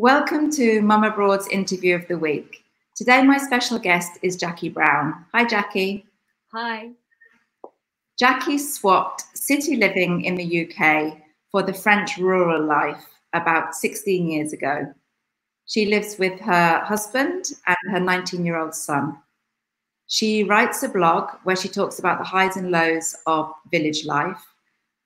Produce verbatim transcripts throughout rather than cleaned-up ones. Welcome to MumAbroad's interview of the week. Today, my special guest is Jacqui Brown. Hi, Jacqui. Hi. Jacqui swapped city living in the U K for the French rural life about sixteen years ago. She lives with her husband and her nineteen-year-old son. She writes a blog where she talks about the highs and lows of village life.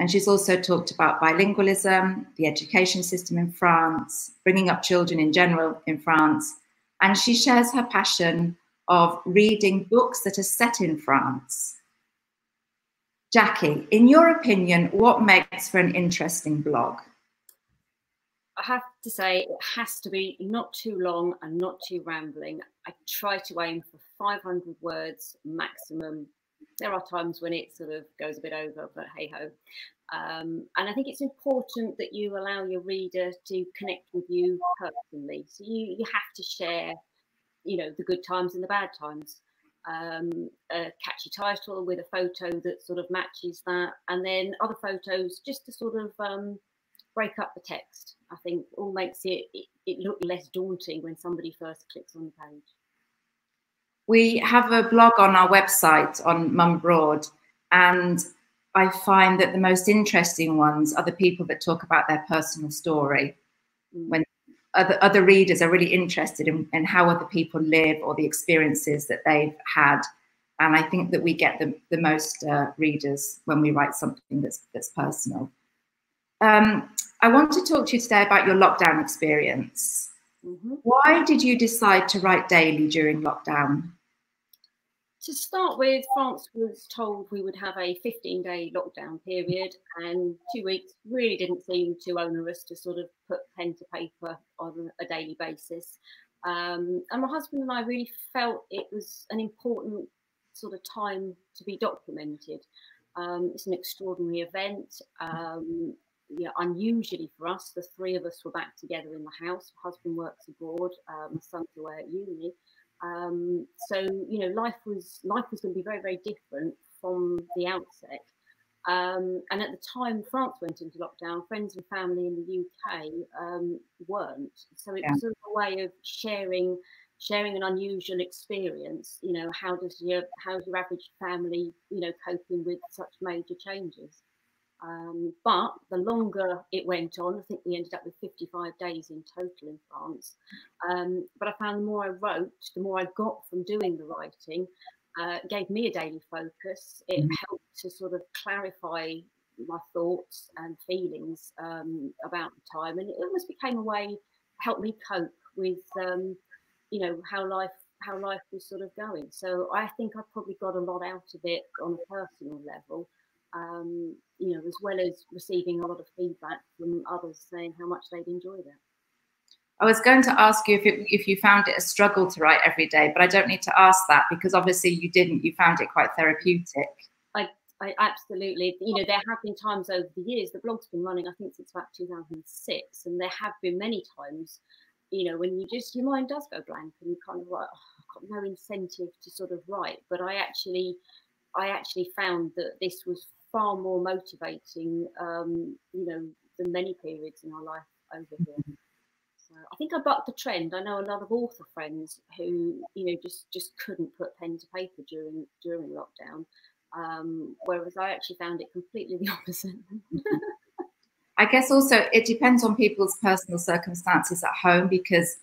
And she's also talked about bilingualism, the education system in France, bringing up children in general in France. And she shares her passion of reading books that are set in France. Jacqui, in your opinion, what makes for an interesting blog? I have to say it has to be not too long and not too rambling. I try to aim for five hundred words maximum. There are times when it sort of goes a bit over, but hey-ho. Um, and I think it's important that you allow your reader to connect with you personally. So you, you have to share, you know, the good times and the bad times. Um, a catchy title with a photo that sort of matches that, and then other photos just to sort of um, break up the text. I think all makes it, it, it look less daunting when somebody first clicks on the page. We have a blog on our website on MumAbroad, and I find that the most interesting ones are the people that talk about their personal story. When other, other readers are really interested in, in how other people live or the experiences that they've had, and I think that we get the, the most uh, readers when we write something that's, that's personal. Um, I want to talk to you today about your lockdown experience. Mm-hmm. Why did you decide to write daily during lockdown? To start with, France was told we would have a fifteen-day lockdown period, and two weeks really didn't seem too onerous to sort of put pen to paper on a daily basis. Um, and my husband and I really felt it was an important sort of time to be documented. Um, it's an extraordinary event. Um, Yeah, unusually for us, the three of us were back together in the house. My husband works abroad, um, my son's away at uni. Um, so you know, life was life was going to be very, very different from the outset. Um, and at the time France went into lockdown, friends and family in the U K um, weren't. So it yeah. was sort of a way of sharing, sharing an unusual experience. You know, how does your how's your average family, you know, coping with such major changes? Um, but the longer it went on, I think we ended up with fifty-five days in total in France. Um, but I found the more I wrote, the more I got from doing the writing. Uh, it gave me a daily focus. It mm-hmm. helped to sort of clarify my thoughts and feelings um, about the time, and it almost became a way helped me cope with, um, you know, how life how life was sort of going. So I think I probably got a lot out of it on a personal level. Um, you know, as well as receiving a lot of feedback from others saying how much they'd enjoyed it. I was going to ask you if, it, if you found it a struggle to write every day, but I don't need to ask that because obviously you didn't. You found it quite therapeutic. I, I absolutely, you know, there have been times over the years, the blog's been running, I think, since about two thousand six, and there have been many times, you know, when you just, your mind does go blank and you kind of like, oh, I've got no incentive to sort of write, but I actually, I actually found that this was far more motivating, um, you know, than many periods in our life over here. So I think I bucked the trend. I know a lot of author friends who, you know, just just couldn't put pen to paper during during lockdown, um, whereas I actually found it completely the opposite. I guess also it depends on people's personal circumstances at home, because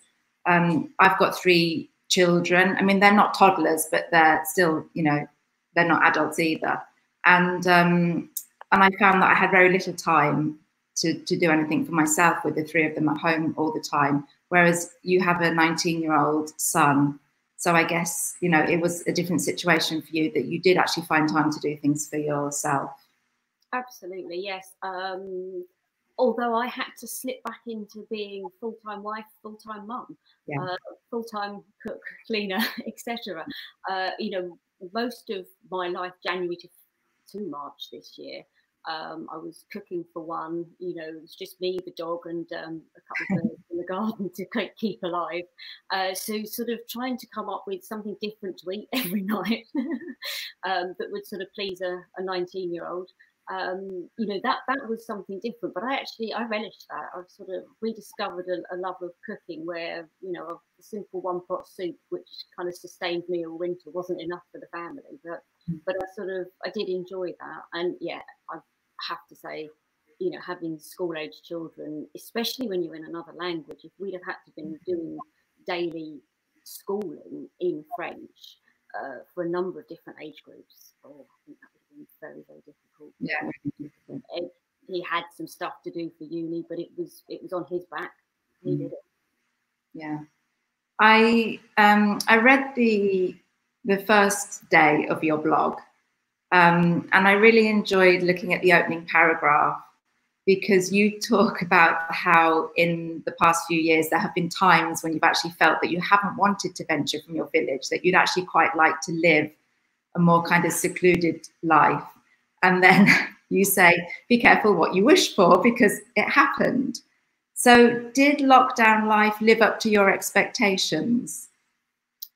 um, I've got three children. I mean, they're not toddlers, but they're still, you know, they're not adults either. And um, and I found that I had very little time to, to do anything for myself with the three of them at home all the time. Whereas you have a nineteen-year-old son. So I guess, you know, it was a different situation for you, that you did actually find time to do things for yourself. Absolutely, yes. Um, although I had to slip back into being full-time wife, full-time mum, yeah. uh, full-time cook, cleaner, et cetera. Uh, you know, most of my life, January to to March this year, um, I was cooking for one, you know, it was just me, the dog, and um, a couple of birds in the garden to keep alive. Uh, so sort of trying to come up with something different to eat every night um, that would sort of please a nineteen-year-old. um, you know, that that was something different. But I actually, I relished that. I've sort of rediscovered a, a love of cooking where, you know, a simple one-pot soup, which kind of sustained me all winter, wasn't enough for the family. But but I sort of, I did enjoy that. And yeah, I have to say, you know, having school-aged children, especially when you're in another language, if we'd have had to been doing daily schooling in French uh, for a number of different age groups, oh, I think that would have been very, very difficult. Yeah, it, he had some stuff to do for uni, but it was it was on his back. He mm. did it. Yeah, I um I read the the first day of your blog, um, and I really enjoyed looking at the opening paragraph, because you talk about how in the past few years there have been times when you've actually felt that you haven't wanted to venture from your village, that you'd actually quite like to live a more kind of secluded life. And then you say, be careful what you wish for, because it happened. So did lockdown life live up to your expectations?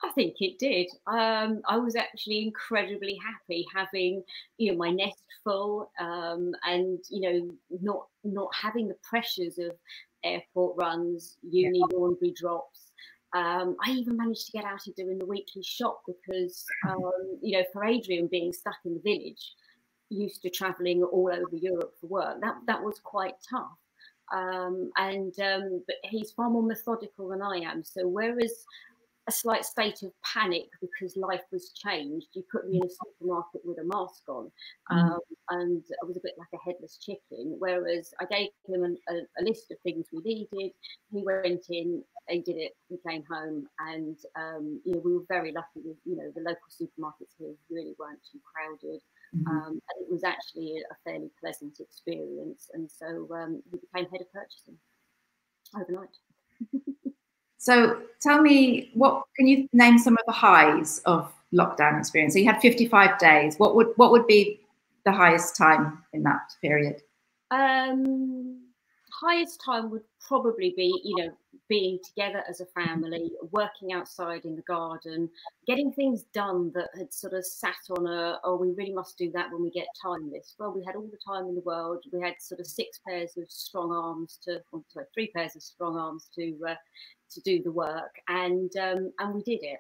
I think it did. Um, I was actually incredibly happy having, you know, my nest full, um, and, you know, not not having the pressures of airport runs, uni laundry drops. Um, I even managed to get out of doing the weekly shop because, um, you know, for Adrian being stuck in the village, used to travelling all over Europe for work, that, that was quite tough. Um, and um, but he's far more methodical than I am. So whereas a slight state of panic because life was changed, you put me in a supermarket with a mask on, um, mm. and I was a bit like a headless chicken, whereas I gave him an, a, a list of things we needed. He went in, he did it, he came home, and um, you know, we were very lucky with, you know, the local supermarkets here really weren't too crowded, mm. um, and it was actually a fairly pleasant experience, and so um, he became head of purchasing overnight. So tell me, what can you name some of the highs of lockdown experience? So you had fifty-five days. What would what would be the highest time in that period? Um, highest time would probably be, you know, being together as a family, working outside in the garden, getting things done that had sort of sat on a, oh, we really must do that when we get time list. Well, we had all the time in the world. We had sort of six pairs of strong arms to, oh, sorry, three pairs of strong arms to, uh, to do the work, and um, and we did it.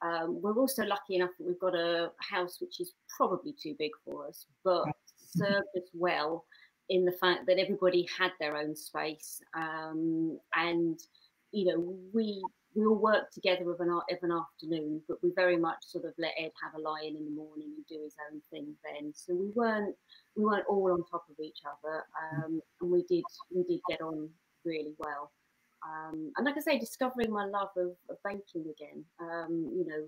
Um, we're also lucky enough that we've got a house which is probably too big for us, but served us well in the fact that everybody had their own space, um, and you know, we we all worked together of an, of an afternoon, but we very much sort of let Ed have a lie-in in the morning and do his own thing then. So we weren't we weren't all on top of each other, um, and we did we did get on really well. Um, and like I say, discovering my love of, of baking again, um, you know,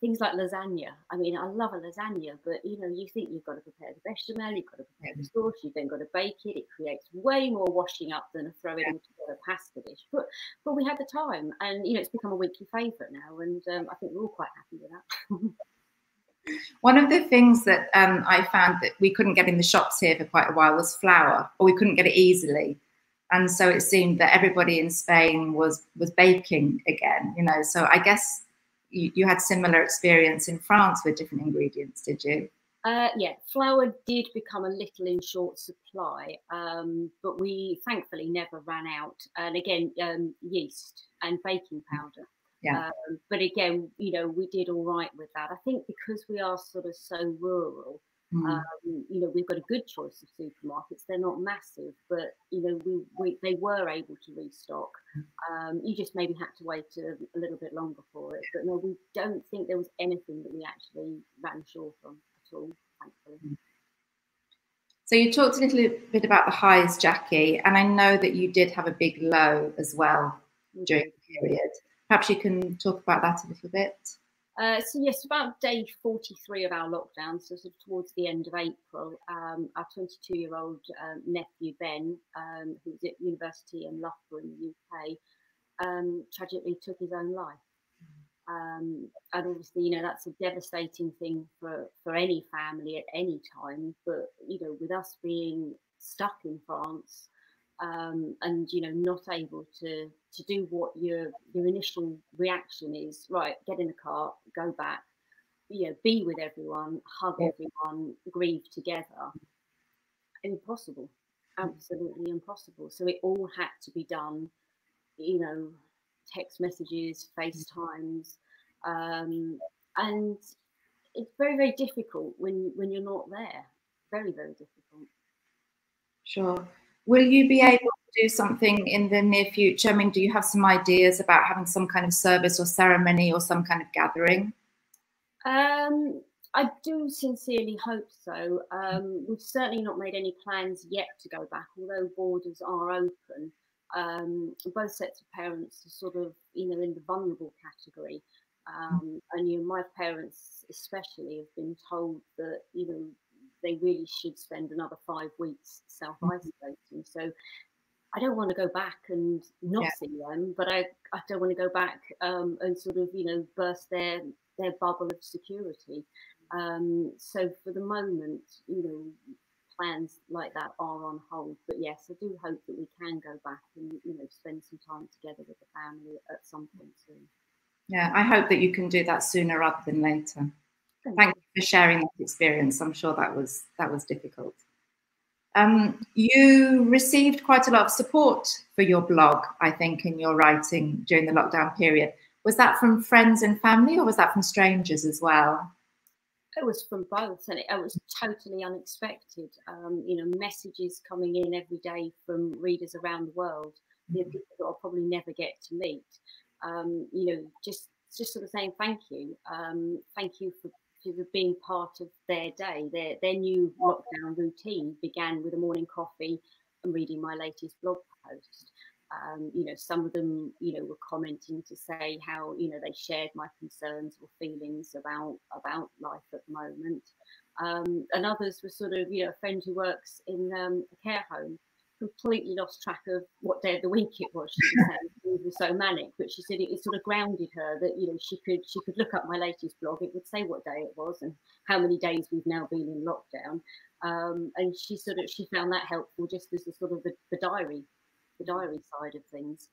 things like lasagna. I mean, I love a lasagna, but, you know, you think you've got to prepare the bechamel, you've got to prepare the sauce, you've then got to bake it. It creates way more washing up than throwing into a pasta dish. But but we had the time, and, you know, it's become a weekly favourite now, and um, I think we're all quite happy with that. One of the things that um, I found that we couldn't get in the shops here for quite a while was flour, or we couldn't get it easily. And so it seemed that everybody in Spain was was baking again, you know. So I guess you, you had similar experience in France with different ingredients, did you? Uh, yeah, flour did become a little in short supply, um, but we thankfully never ran out. And again, um, yeast and baking powder. Yeah. Um, but again, you know, we did all right with that. I think because we are sort of so rural, Mm. Um, you know, we've got a good choice of supermarkets. They're not massive, but, you know, we, we they were able to restock. Um, you just maybe had to wait a, a little bit longer for it. But no, we don't think there was anything that we actually ran short on at all, thankfully. So you talked a little bit about the highs, Jacqui, and I know that you did have a big low as well during the period. Perhaps you can talk about that a little bit. Uh, so yes, about day forty-three of our lockdown, so sort of towards the end of April, um, our twenty-two-year-old um, nephew Ben, um, who's at university in Loughborough in the U K, um, tragically took his own life. Um, and obviously, you know, that's a devastating thing for, for any family at any time. But, you know, with us being stuck in France, Um, and, you know, not able to to do what your your initial reaction is, right, get in the car, go back, you know, be with everyone, hug everyone, grieve together. impossible, absolutely impossible. So it all had to be done, you know, text messages, FaceTimes, um, and it's very, very difficult when when you're not there. Very, very difficult. Sure. Will you be able to do something in the near future? I mean, do you have some ideas about having some kind of service or ceremony or some kind of gathering? Um, I do sincerely hope so. Um, we've certainly not made any plans yet to go back, although borders are open. Um, both sets of parents are sort of, you know, in the vulnerable category. Um, and, you know, my parents especially have been told that, you know, they really should spend another five weeks self-isolating. So I don't want to go back and not yeah. see them, but I, I don't want to go back um, and sort of, you know, burst their, their bubble of security. Um, so for the moment, you know, plans like that are on hold. But yes, I do hope that we can go back and, you know, spend some time together with the family at some point soon. Yeah, I hope that you can do that sooner rather than later. Thank you for sharing that experience. I'm sure that was that was difficult. Um, you received quite a lot of support for your blog, I think, in your writing during the lockdown period. Was that from friends and family, or was that from strangers as well? It was from both, and it, it was totally unexpected. Um, you know, messages coming in every day from readers around the world, you know, people that I'll probably never get to meet. Um, you know, just just sort of saying thank you, um, thank you for. Of being part of their day. Their their new lockdown routine began with a morning coffee and reading my latest blog post. Um, you know, some of them, you know, were commenting to say how, you know, they shared my concerns or feelings about about life at the moment. Um, and others were sort of, you know, a friend who works in um, a care home, completely lost track of what day of the week it was. She was, saying, she was so manic, but she said it, it sort of grounded her that, you know, she could she could look up my latest blog. It would say what day it was and how many days we've now been in lockdown. Um, and she sort of she found that helpful, just as the sort of the, the diary, the diary side of things.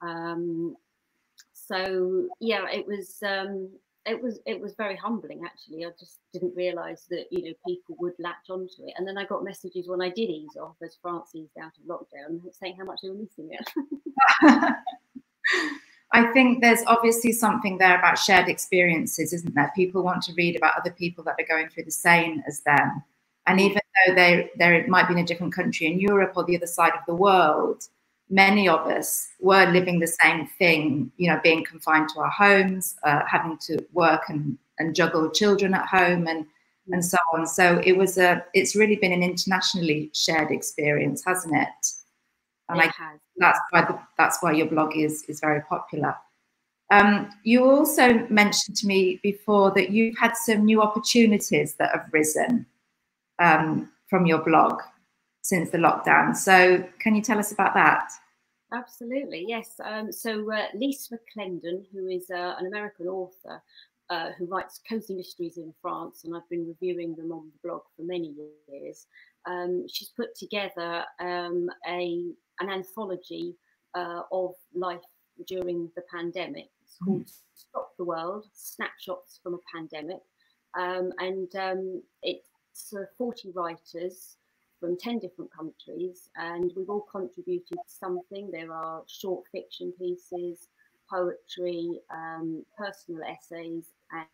Um, so yeah, it was um, it was it was very humbling actually. I just didn't realise that, you know, people would latch onto it. And then I got messages when I did ease off, as France eased out of lockdown, saying how much they were missing it. I think there's obviously something there about shared experiences, isn't there? People want to read about other people that are going through the same as them, and even though they they might be in a different country in Europe or the other side of the world, many of us were living the same thing, you know, being confined to our homes, uh, having to work and, and juggle children at home and, and so on. So it was a, it's really been an internationally shared experience, hasn't it? And it I, has. That's why, the, that's why your blog is, is very popular. Um, you also mentioned to me before that you've had some new opportunities that have risen um, from your blog since the lockdown. So can you tell us about that? Absolutely, yes. Um, so uh, Lisa McClendon, who is uh, an American author uh, who writes cozy mysteries in France, and I've been reviewing them on the blog for many years, um, she's put together um, a an anthology uh, of life during the pandemic. It's called mm. Stop the World, Snapshots from a Pandemic. Um, and um, it's uh, forty writers from ten different countries, and we've all contributed something. There are short fiction pieces, poetry, um, personal essays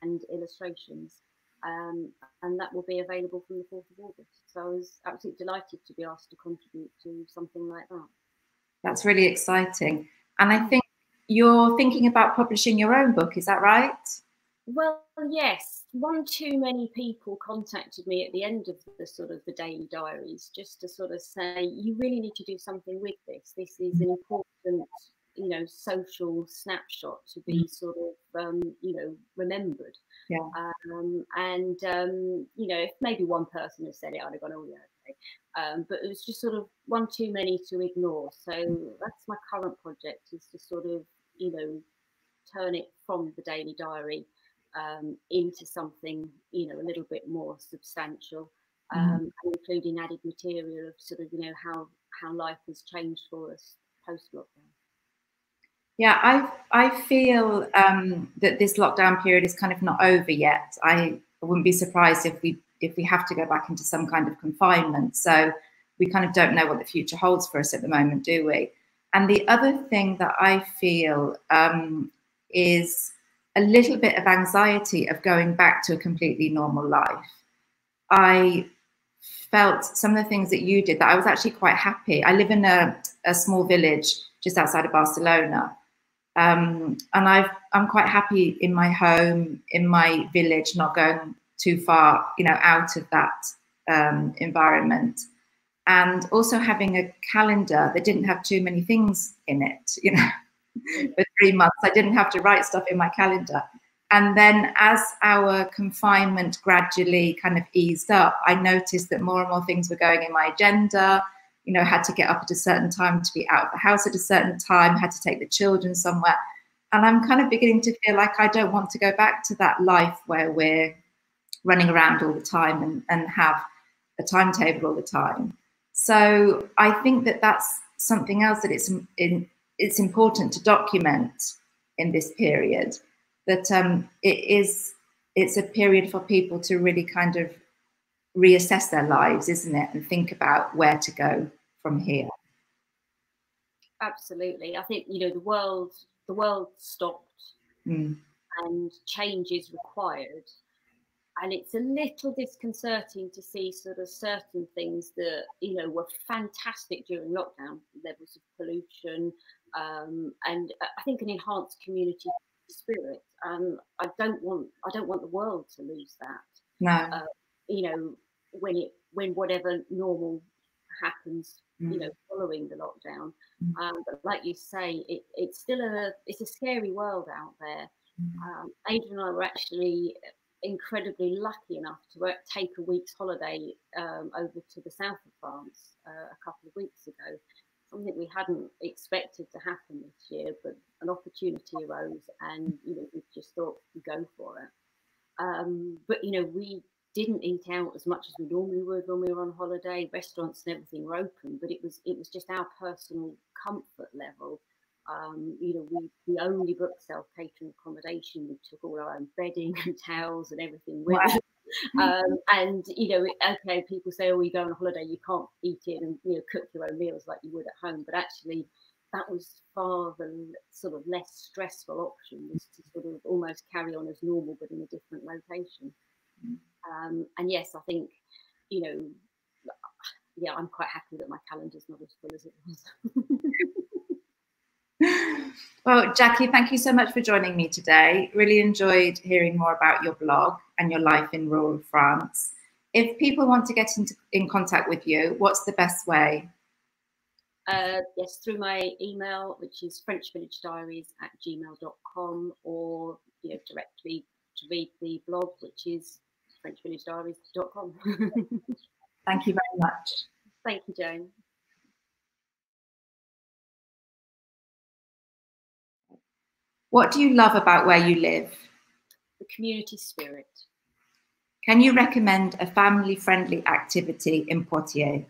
and illustrations, um, and that will be available from the fourth of August. So I was absolutely delighted to be asked to contribute to something like that. That's really exciting. And I think you're thinking about publishing your own book, is that right? Well, yes. One too many people contacted me at the end of the sort of the daily diaries just to sort of say, you really need to do something with this. This is an important, you know, social snapshot to be sort of, um, you know, remembered. Yeah. Um, and, um, you know, if maybe one person had said it, I'd have gone, oh, yeah, okay. Um, but it was just sort of one too many to ignore. So that's my current project, is to sort of, you know, turn it from the daily diary Um, into something, you know, a little bit more substantial, um, mm. including added material of sort of, you know, how how life has changed for us post lockdown. Yeah, I I feel um, that this lockdown period is kind of not over yet. I wouldn't be surprised if we if we have to go back into some kind of confinement. So we kind of don't know what the future holds for us at the moment, do we? And the other thing that I feel um, is a little bit of anxiety of going back to a completely normal life. I felt some of the things that you did that I was actually quite happy. I live in a, a small village just outside of Barcelona. Um, and I've, I'm quite happy in my home, in my village, not going too far, you know, out of that um, environment. And also having a calendar that didn't have too many things in it, you know, for three months. I didn't have to write stuff in my calendar. And then as our confinement gradually kind of eased up, I noticed that more and more things were going in my agenda. You know, had to get up at a certain time to be out of the house at a certain time, had to take the children somewhere. And I'm kind of beginning to feel like I don't want to go back to that life where we're running around all the time and, and have a timetable all the time. So I think that that's something else that it's, in, it's important to document in this period. That um, it is, it's a period for people to really kind of reassess their lives, isn't it? And think about where to go from here. Absolutely. I think, you know, the world, the world stopped mm. and change is required. And it's a little disconcerting to see sort of certain things that, you know, were fantastic during lockdown, levels of pollution, um, and I think an enhanced community spirit. Um, I don't want, I don't want the world to lose that. No, uh, you know, when it, when whatever normal happens, mm. you know, following the lockdown. Mm. Um, but like you say, it, it's still a, it's a scary world out there. Mm. Um, Adrian and I were actually incredibly lucky enough to work, take a week's holiday um, over to the south of France uh, a couple of weeks ago. Something we hadn't expected to happen this year, but an opportunity arose, and you know, we just thought we'd go for it. Um, but you know, we didn't eat out as much as we normally would when we were on holiday. Restaurants and everything were open, but it was it was just our personal comfort level. Um, you know, we we only booked self-catering accommodation. We took all our own bedding and towels and everything with us. Wow. Um, and you know, okay, people say, "Oh, you go on holiday, you can't eat it and you know cook your own meals like you would at home." But actually, that was far the sort of less stressful option, was to sort of almost carry on as normal but in a different location. Um, and yes, I think you know, yeah, I'm quite happy that my calendar's not as full as it was. Well, Jacqui, thank you so much for joining me today. Really enjoyed hearing more about your blog and your life in rural France. If people want to get into, in contact with you, what's the best way? Uh, yes, through my email, which is french village diaries at gmail dot com, or you know, directly to read the blog, which is french village diaries dot com. Thank you very much. Thank you, Joan. What do you love about where you live? The community spirit. Can you recommend a family-friendly activity in Poitiers?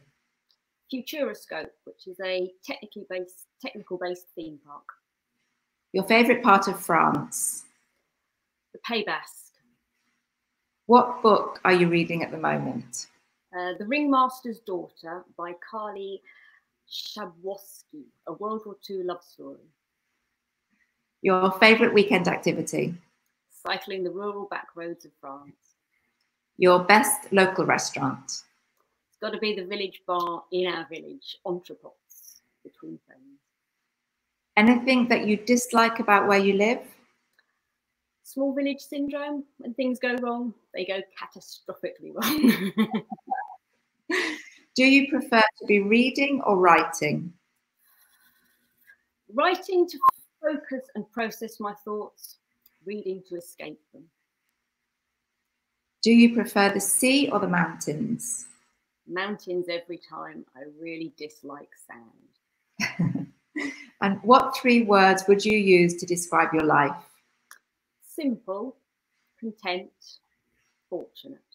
Futuroscope, which is a technically based, technical-based theme park. Your favourite part of France? The Pays Basque. What book are you reading at the moment? Uh, The Ringmaster's Daughter by Carly Schwabowski, a World War Two love story. Your favourite weekend activity? Cycling the rural back roads of France. Your best local restaurant? It's got to be the village bar in our village, Entrepots, between friends. Anything that you dislike about where you live? Small village syndrome. When things go wrong, they go catastrophically wrong. Do you prefer to be reading or writing? Writing to focus and process my thoughts, reading to escape them. Do you prefer the sea or the mountains? Mountains every time. I really dislike sand. And what three words would you use to describe your life? Simple, content, fortunate.